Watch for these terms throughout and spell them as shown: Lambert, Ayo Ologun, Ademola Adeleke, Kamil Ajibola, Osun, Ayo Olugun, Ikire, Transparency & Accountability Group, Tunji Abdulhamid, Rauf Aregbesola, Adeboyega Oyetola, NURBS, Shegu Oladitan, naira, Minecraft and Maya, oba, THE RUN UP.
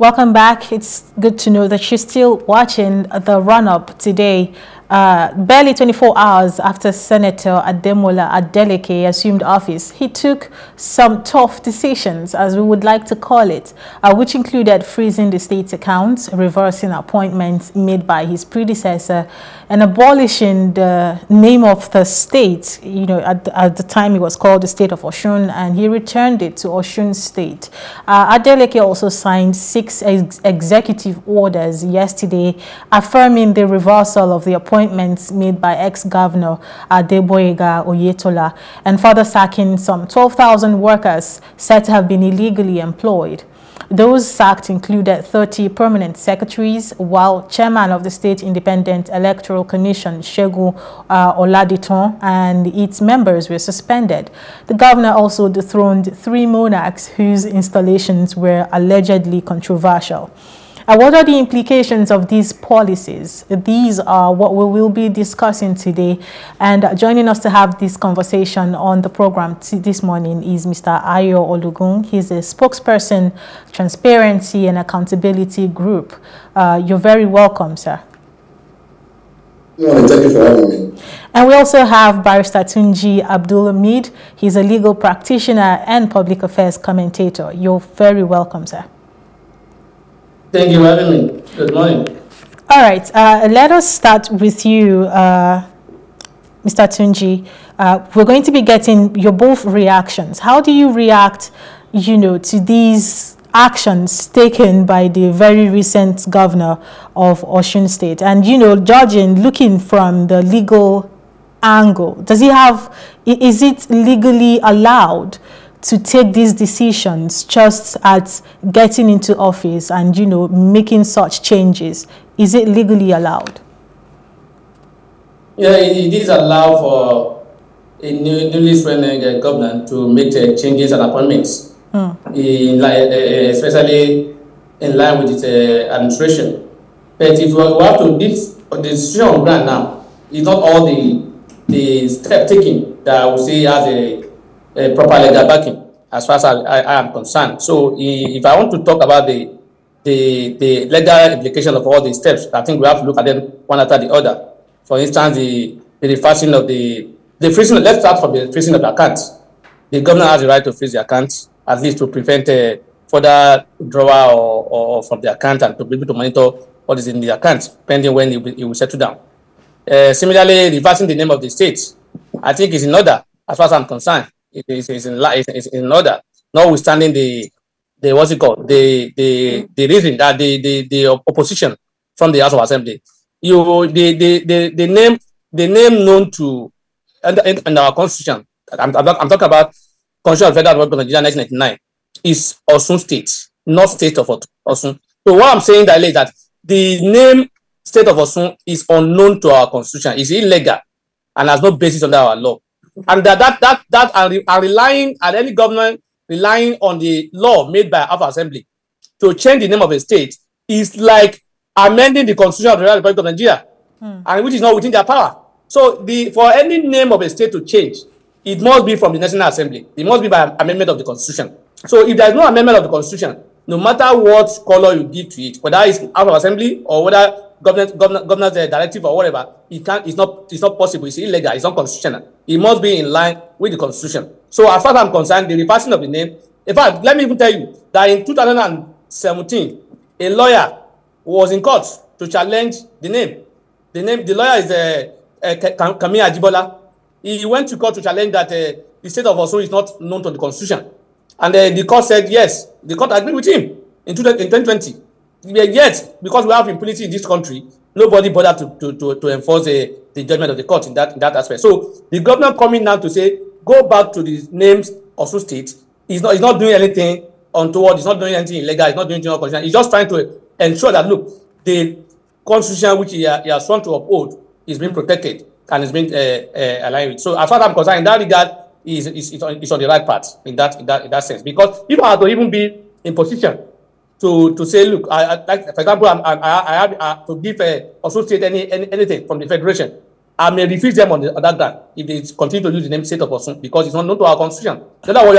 Welcome back. It's good to know that you're still watching The Run-Up today. Barely 24 hours after Senator Ademola Adeleke assumed office, he took some tough decisions, as we would like to call it, which included freezing the state's accounts, reversing appointments made by his predecessor, and abolishing the name of the state. You know, at the time it was called the state of Osun, and he returned it to Osun State. Adeleke also signed 6 executive orders yesterday, affirming the reversal of the appointment made by ex-governor Adeboyega Oyetola, and further sacking some 12,000 workers said to have been illegally employed. Those sacked included 30 permanent secretaries, while chairman of the State Independent Electoral Commission, Shegu Oladitan, and its members were suspended. The governor also dethroned 3 monarchs whose installations were allegedly controversial. What are the implications of these policies? These are what we will be discussing today. And joining us to have this conversation on the program this morning is Mr. Ayo Olugun. He's a spokesperson, Transparency and Accountability Group. You're very welcome, sir. Good morning. Thank you for having me. And we also have Barrister Tunji Abdulhamid. He's a legal practitioner and public affairs commentator. You're very welcome, sir. Thank you for having me. Good morning. All right. Let us start with you, Mr. Tunji. We're going to be getting your both reactions. How do you react, you know, to these actions taken by the very recent governor of Osun State? And, you know, judging, looking from the legal angle, does he have, is it legally allowed to take these decisions just at getting into office and, you know, making such changes? Is it legally allowed? Yeah, it is allowed for a newly sworn governor to make changes and appointments, especially in line with its administration. But if we have to deal decision on ground now, it's not all the step taking that we see as a proper legal backing, as far as I am concerned. So if I want to talk about the legal implication of all these steps, I think we have to look at them one after the other. For instance, the freezing of the freezing. Let's start from the freezing of the accounts. The governor has the right to freeze the accounts, at least to prevent a further withdrawal or from the account, and to be able to monitor what is in the account, pending when it will settle down. Similarly, reversing the name of the state, I think, is in order, as far as I'm concerned. It's in order, notwithstanding the what's it called, the reason that the opposition from the House of Assembly, the name known to in our constitution. I'm talking about Constitution of Federal Republic of Nigeria 1999 is Osun State, not State of Osun. So what I'm saying that is that the name State of Osun is unknown to our constitution, is illegal, and has no basis under our law. And that are relying, and any government relying on the law made by our assembly to change the name of a state is like amending the constitution of the Republic of Nigeria, and which is not within their power. So for any name of a state to change, it must be from the National Assembly. It must be by amendment of the constitution. So if there is no amendment of the constitution, no matter what color you give to it, whether it's our assembly or whether governor's directive or whatever, it's not possible. It's illegal. It's not constitutional. It must be in line with the constitution. So as far as I'm concerned, the reversing of the name, in fact, let me even tell you that in 2017, a lawyer was in court to challenge the name. The lawyer is Kamil Ajibola. He went to court to challenge that the state of Osun is not known to the constitution. And the court said yes. The court agreed with him in 2020. Yet, because we have impunity in this country, nobody bothered to enforce the judgment of the court in that aspect. So the governor coming now to say, go back to the names of the state, he's not doing anything untoward, he's not doing anything illegal, he's not doing general constitution. He's just trying to ensure that, look, the constitution which he has sworn to uphold is being protected and is being aligned with. So as far as I'm concerned, in that regard, it's on the right path in that sense. Because if I had to even be in position to say, look, for example, I have to give Osun State anything from the federation, I may refuse them on that ground if they continue to use the name State of Osun, because it's not known to our constitution. So that you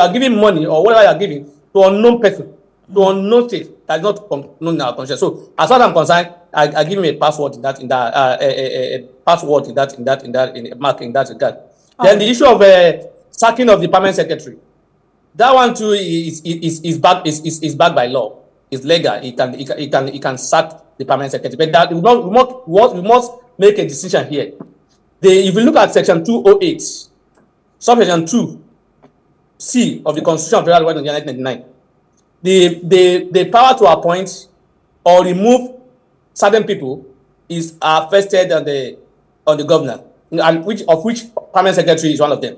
are giving money or whatever you are giving to unknown person, to unknown state, that's not known in our conscience. So as far as I'm concerned, I give him a password in that regard. Okay. Then the issue of sacking of the permanent secretary, that one too is backed by law. It's legal. He can sack the permanent secretary. But that we must make a decision here. If you look at section 208, subsection 2C of the Constitution of the Federal Republic of 1999, the power to appoint or remove certain people is vested on the governor, and which permanent secretary is one of them.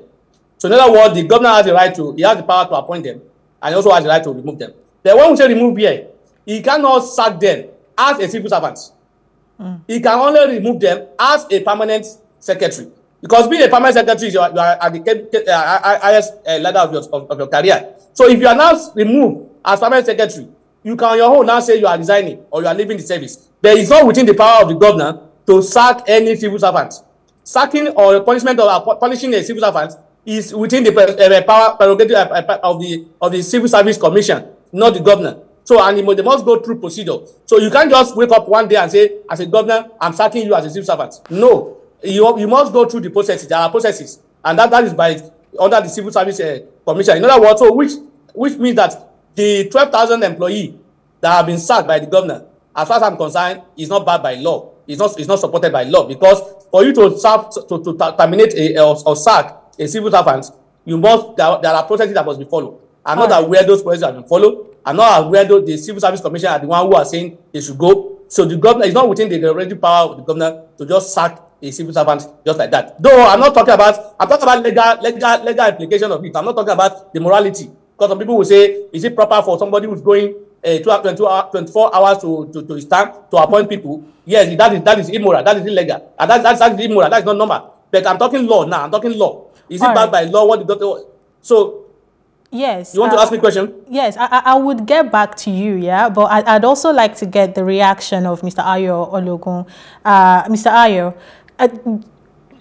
So in other words, the governor has the right he has the power to appoint them, and he also has the right to remove them. The one who say remove here, he cannot sack them as a civil servant. Mm. He can only remove them as a permanent secretary. Because being a permanent secretary, you are at the highest ladder of your career. So if you are now removed as permanent secretary, you can on your own now say you are resigning or you are leaving the service. But it's not within the power of the governor to sack any civil servant. Sacking or punishment or punishing a civil servant is within the power prerogative of the Civil Service Commission, not the governor. So, and they must go through procedure. So you can't just wake up one day and say, as a governor, I'm sacking you as a civil servant. No. You must go through the processes. There are processes, and that is under the Civil Service Commission. In other words, so which means that the 12,000 employees that have been sacked by the governor, as far as I'm concerned, is not barred by law. It's not supported by law, because for you to terminate or sack a civil servant, there are processes that must be followed. I'm not aware those processes have been followed. I'm not aware the Civil Service Commission are the one who are saying they should go. So the governor is not within the relative power of the governor to just sack a civil servant just like that. Though I'm talking about legal application of it. I'm not talking about the morality. Because some people will say, is it proper for somebody who's going 24 hours to his time to appoint people? Yes, that is immoral. That is illegal. And that is immoral. That is not normal. But I'm talking law now. I'm talking law. Is it bad by law? What the government? So. Yes. You want to ask me a question? Yes, I would get back to you, yeah, but I'd also like to get the reaction of Mr. Ayo Ologun. Mr. Ayo,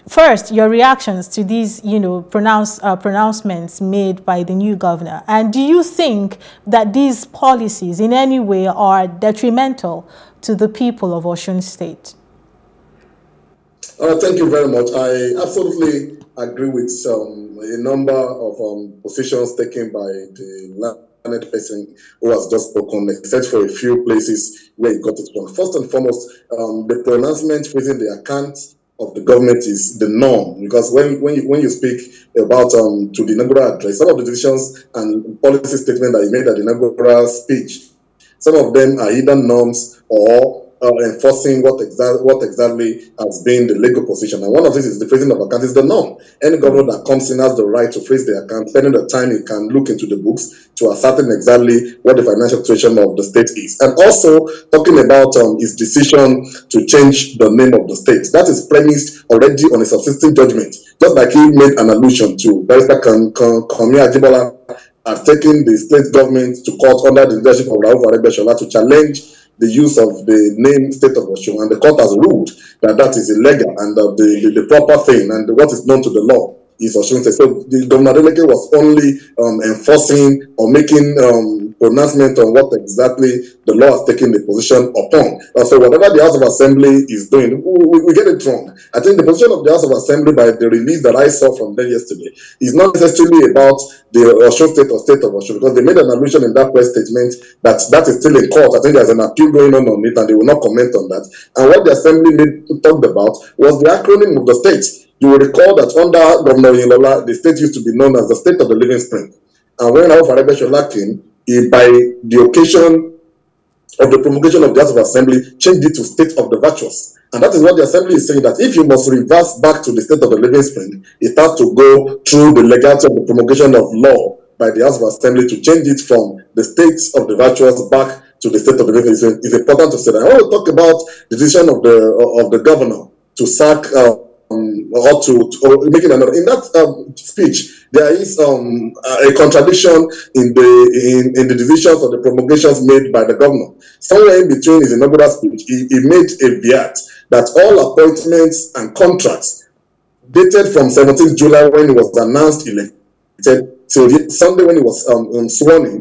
first, your reactions to these, pronouncements made by the new governor. And do you think that these policies in any way are detrimental to the people of Osun State? Thank you very much. I absolutely agree with a number of positions taken by the learned person who has just spoken, except for a few places where he got it from. First and foremost, the pronouncement within the account of the government is the norm, because when you speak about to the inaugural address, some of the decisions and policy statements that you made at the inaugural speech, some of them are either norms or enforcing what exactly has been the legal position. And one of these is the phrasing of account is the norm. Any government that comes in has the right to phrase the account, spending the time it can look into the books to ascertain exactly what the financial situation of the state is. And also talking about his decision to change the name of the state. That is premised already on a subsisting judgment. Just like he made an allusion to Barrister Kamil Ajibola has taken the state government to court under the leadership of Rauf Aregbesola to challenge the use of the name State of Osun, and the court has ruled that that is illegal and the proper thing and what is known to the law is Osun State. So the Governor Adeleke was only enforcing or making pronouncement on what exactly the law has taken the position upon. So whatever the House of Assembly is doing, we get it wrong. I think the position of the House of Assembly by the release that I saw from them yesterday is not necessarily about the Osun State or State of Osun, because they made an allusion in that press statement that is still in court. I think there's an appeal going on it, and they will not comment on that. And what the Assembly talked about was the acronym of the state. You will recall that under Governor Oyetola, the state used to be known as the State of the Living Spring. And when Rauf Aregbesola came, he, by the occasion of the promulgation of the House of Assembly, changed it to State of the Virtuous. And that is what the Assembly is saying, that if you must reverse back to the State of the Living Spring, it has to go through the legality of the promulgation of law by the House of Assembly to change it from the State of the Virtuous back to the State of the Living Spring. It's important to say that. I want to talk about the decision of the governor to sack or making another. In that speech, there is a contradiction in the decisions or the promulgations made by the governor. Somewhere in between his inaugural speech, he made a fiat that all appointments and contracts dated from 17th July when he was announced elected, so Sunday when he was sworn in,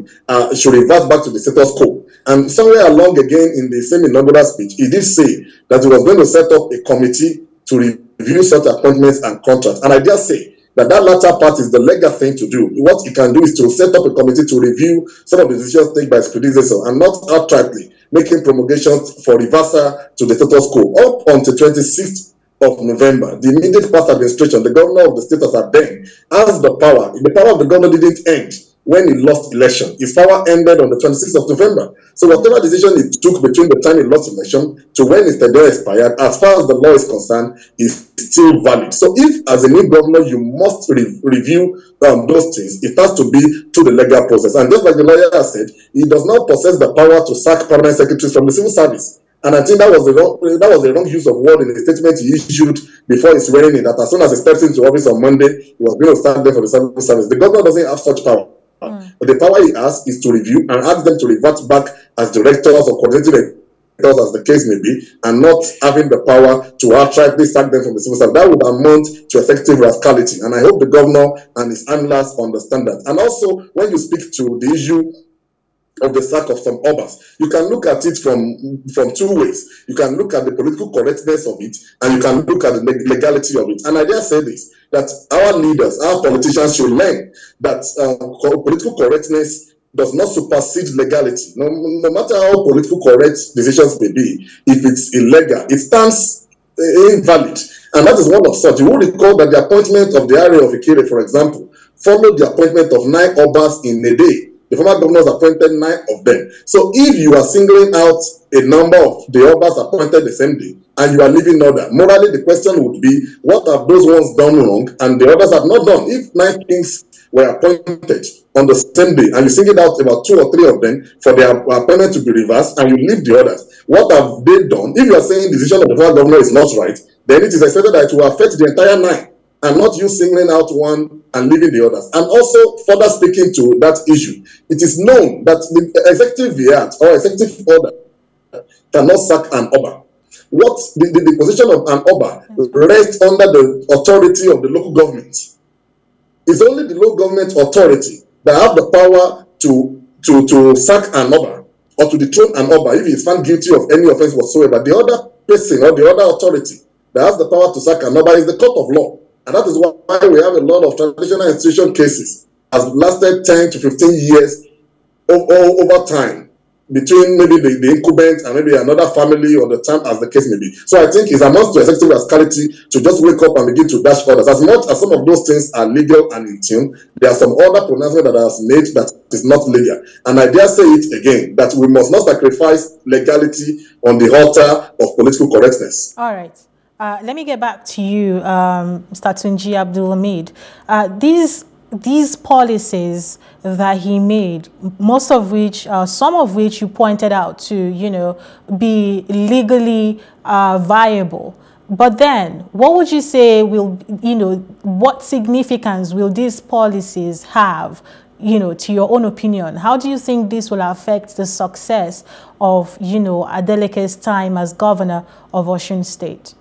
should revert back to the status quo. And somewhere along again in the same inaugural speech, he did say that he was going to set up a committee to review such appointments and contracts. And I dare say that that latter part is the legal thing to do. What he can do is to set up a committee to review some of the decisions taken by his predecessor and not outrightly making promulgations for reversal to the status quo. Up until 26th of November, the immediate past administration, the governor of the state as at then, has the power. The power of the governor didn't end when he lost election. His power ended on the 26th of November. So whatever decision he took between the time he lost election to when his tenure expired, as far as the law is concerned, is still valid. So if, as a new governor, you must review those things, it has to be through the legal process. And just like the lawyer has said, he does not possess the power to sack permanent secretaries from the civil service. And I think that was the wrong use of word in the statement he issued before his reigning, that as soon as he steps into office on Monday, he was going to stand there for the civil service. The governor doesn't have such power. But the power he has is to review and ask them to revert back as directors or coordinating directors, as the case may be, and not having the power to outrightly sack them from the civil service. That would amount to effective rascality. And I hope the governor and his handlers understand that. And also, when you speak to the issue of the sack of some obas, you can look at it from two ways. You can look at the political correctness of it, and you can look at the legality of it. And I dare say this, that our leaders, our politicians should learn that political correctness does not supersede legality. No matter how political correct decisions may be, if it's illegal, it stands invalid. And that is one of such. You will recall that the appointment of the area of Ikire, for example, followed the appointment of 9 obas in a day. The former governors appointed 9 of them. So if you are singling out a number of the obas appointed the same day and you are leaving order, morally the question would be, what have those ones done wrong and the others have not done? If 9 kings were appointed on the same day and you singled out about 2 or 3 of them for their appointment to be reversed and you leave the others, what have they done? If you are saying the decision of the former governor is not right, then it is expected that it will affect the entire 9. And not you singling out one and leaving the others. And also, further speaking to that issue, it is known that the executive viat or executive order cannot sack an oba. What the position of an oba rests under the authority of the local government. It's only the local government authority that have the power to sack an oba or to dethrone an oba if he is found guilty of any offense whatsoever. The other person or the other authority that has the power to sack an oba is the court of law. And that is why we have a lot of traditional institution cases has lasted 10 to 15 years over time between maybe the incumbent and maybe another family or the time as the case may be. So I think it's amongst the executive rascality to just wake up and begin to dash orders. As much as some of those things are legal and in tune, there are some other pronouncements that are made that is not legal. And I dare say it again, that we must not sacrifice legality on the altar of political correctness. All right. Let me get back to you, Mr. Tunji Abdulhamid. These policies that he made, most of which, some of which you pointed out to, be legally viable. But then, what would you say will, what significance will these policies have, to your own opinion? How do you think this will affect the success of, Adeleke's time as governor of Osun State?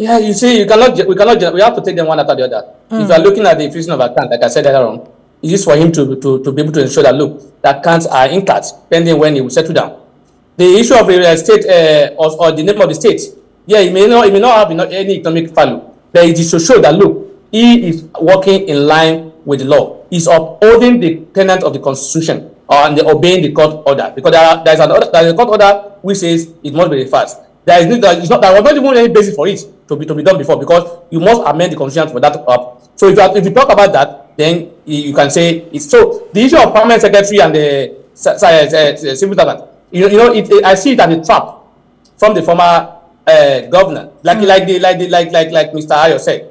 Yeah, you see, we have to take them one after the other. If you are looking at the infusion of account, like I said earlier on, it is for him to be able to ensure that, look, the accounts are intact, pending when he will settle down. The issue of the state, or the name of the state, yeah, it may not have any economic value, but it is to show that, look, he is working in line with the law. He's upholding the tenets of the Constitution, and obeying the court order, because there is a court order which says it must be reversed. There was not even any basis for it to be done before, because you must amend the constitution for that up. So if you talk about that, then you can say it's so. The issue of permanent secretary and the civil servant, I see it as a trap from the former governor, like Mr. Ayo said.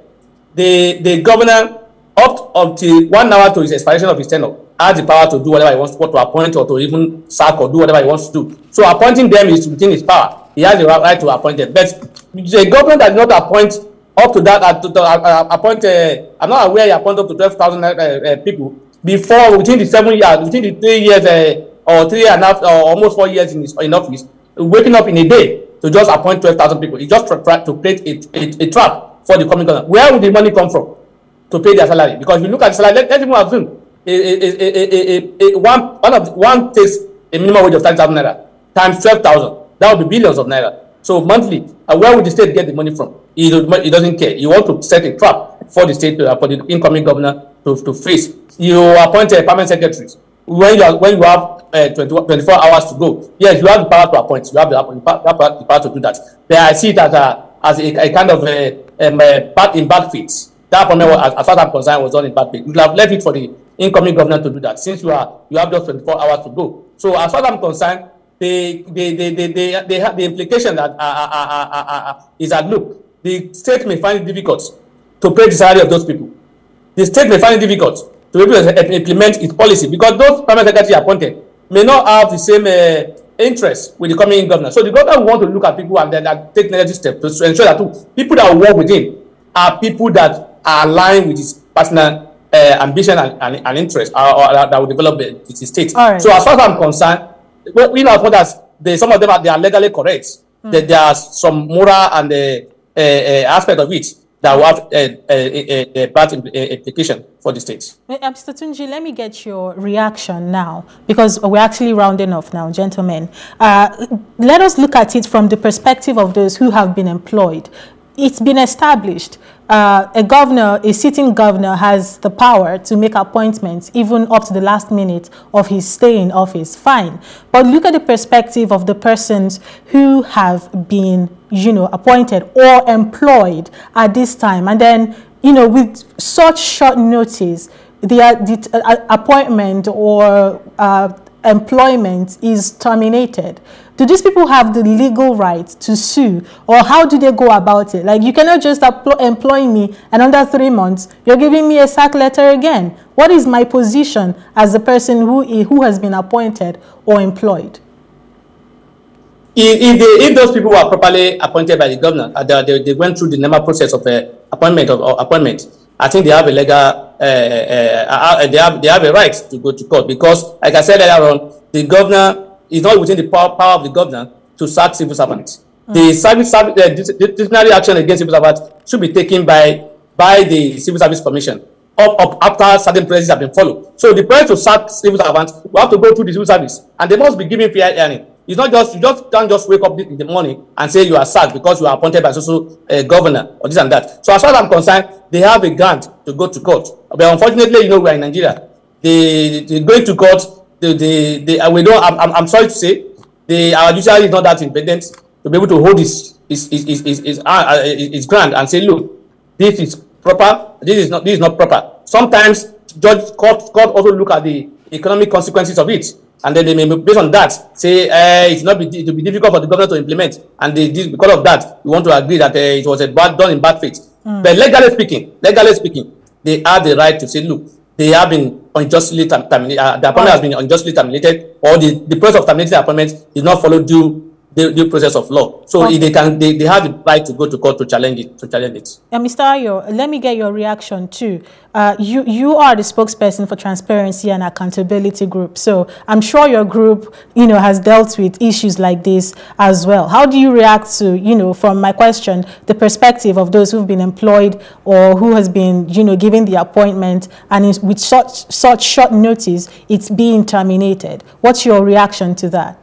The governor up until 1 hour to his expiration of his tenure has the power to do whatever he wants to appoint or to even sack or do whatever he wants to do. So appointing them is within his power. He has the right to appoint them. But the government does not appoint up to that, I'm not aware he appointed up to 12,000 people before, within the 7 years, within the 3 years or 3 and a half, or almost 4 years in office, waking up in a day to just appoint 12,000 people. He just tried to create a trap for the coming government. Where would the money come from to pay their salary? Because if you look at the salary, let everyone assume one takes a minimum wage of 30,000 naira times 12,000. That would be billions of naira. So monthly, and where would the state get the money from? He doesn't care. You want to set a trap for the state, for the incoming governor to face. You appoint a permanent secretary. When you have 24 hours to go, yes, you have the power to appoint. You have the power to do that. But I see that as a kind of in bad faith. That appointment, as far as I'm concerned, was done in bad faith. You have left it for the incoming governor to do that, since you have just 24 hours to go. So as far as I'm concerned, they have the implication that is that, look, the state may find it difficult to pay the salary of those people. The state may find it difficult to be able to implement its policy, because those permanent secretary appointed may not have the same interest with the coming governor. So the governor wants to look at people and then take negative steps to ensure that people that work with him are people that are aligned with his personal ambition and interest, or that will develop the state. Right. So as far as I'm concerned, we know for that some of them they are legally correct. Mm. That there are some moral and aspect of it that will have a bad implication for the state. Mr. Tunji, let me get your reaction now, because we're actually rounding off now, gentlemen. Let us look at it from the perspective of those who have been employed. It's been established. A sitting governor has the power to make appointments even up to the last minute of his stay in office, fine. But look at the perspective of the persons who have been, appointed or employed at this time. And then, with such short notice, the appointment or employment is terminated. Do these people have the legal right to sue, or how do they go about it? Like, you cannot just employ me and under 3 months, you're giving me a sack letter again. What is my position as a person who has been appointed or employed? If those people were properly appointed by the governor, they went through the normal process of appointment, I think they have a legal, they have a right to go to court, because, like I said earlier on, the governor is not within the power of the governor to sack civil servants. Mm. The disciplinary action against civil servants should be taken by the Civil Service Commission up after certain processes have been followed. So the person to sack civil servants will have to go through the civil service, and they must be given fair hearing. It's not just, you can't just wake up in the morning and say you are sacked because you are appointed by social governor or this and that. So as far as I'm concerned, they have a grant to go to court. But unfortunately, we are in Nigeria. They going to court, we don't, I'm sorry to say, our judiciary is not that independent to be able to hold his grant and say, look, this is proper, this is not proper. Sometimes court also look at the economic consequences of it. And then they may, based on that, say it will be difficult for the governor to implement. And because of that, we want to agree that it was done in bad faith. Mm. But legally speaking, they have the right to say, look, they have been unjustly terminated. The appointment has been unjustly terminated, or the process of terminating the appointment did not follow due process of law. So they have the right to go to court to challenge it. Mr. Ayo, let me get your reaction too. You are the spokesperson for Transparency and Accountability Group. So I'm sure your group, has dealt with issues like this as well. How do you react to, from my question, the perspective of those who've been employed or who has been, given the appointment and with such short notice, it's being terminated? What's your reaction to that?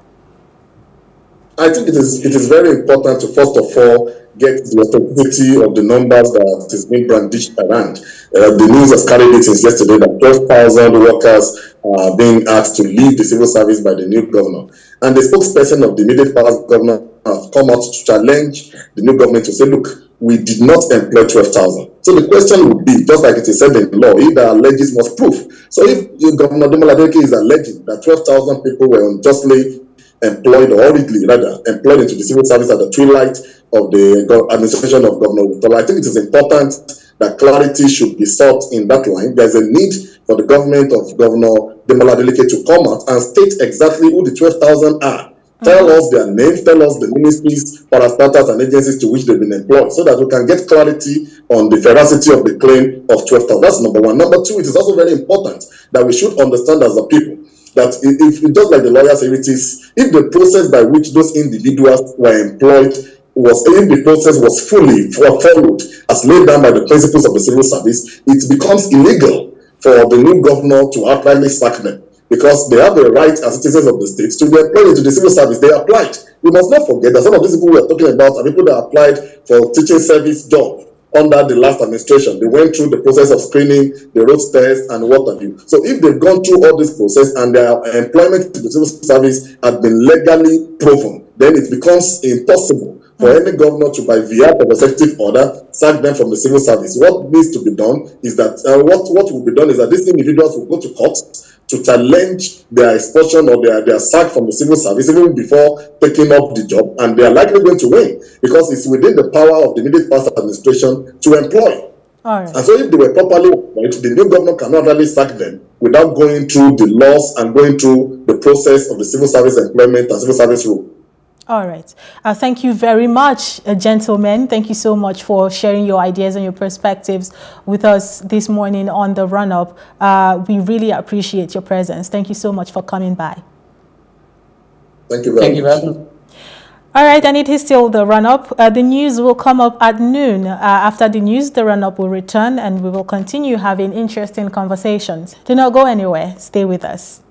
I think it is very important to, first of all, get the authenticity of the numbers that is being brandished around. The news has carried it since yesterday that 12,000 workers are being asked to leave the civil service by the new governor. And the spokesperson of the immediate past governor have come out to challenge the new government to say, look, we did not employ 12,000. So the question would be, just like it is said in law, if there alleges must proof. So if Governor Ademola Adeleke is alleging that 12,000 people were unjustly employed, or orally rather, employed into the civil service at the twilight of the administration of Governor Oyetola, I think it is important that clarity should be sought in that line. There is a need for the government of Governor Ademola Adeleke to come out and state exactly who the 12,000 are. Tell us their names, tell us the ministries, parastatals, and agencies to which they've been employed, so that we can get clarity on the veracity of the claim of 12,000. That's number one. Number two, it is also very important that we should understand as a people that if just like the lawyers say it is, if the process by which those individuals were employed was fully followed as laid down by the principles of the civil service, it becomes illegal for the new governor to outrightly sack them, because they have the right as citizens of the state to be employed to the civil service. They applied. We must not forget that some of these people we are talking about are people that applied for teaching service job under the last administration. They went through the process of screening, they wrote tests, and what have you. So if they've gone through all this process and their employment to the civil service has been legally proven, then it becomes impossible for any governor to, by via of executive order, sack them from the civil service. What needs to be done is that, what will be done is that these individuals will go to court to challenge their expulsion or their sack from the civil service even before taking up the job, and they are likely going to win because it's within the power of the immediate past administration to employ. All right. And so if they were properly employed, the new governor cannot really sack them without going through the laws and going through the process of the civil service employment and civil service rule. All right. Thank you very much, gentlemen. Thank you so much for sharing your ideas and your perspectives with us this morning on The Run-Up. We really appreciate your presence. Thank you so much for coming by. Thank you very much. All right, and it is still The Run-Up. The news will come up at noon. After the news, The Run-Up will return and we will continue having interesting conversations. Do not go anywhere. Stay with us.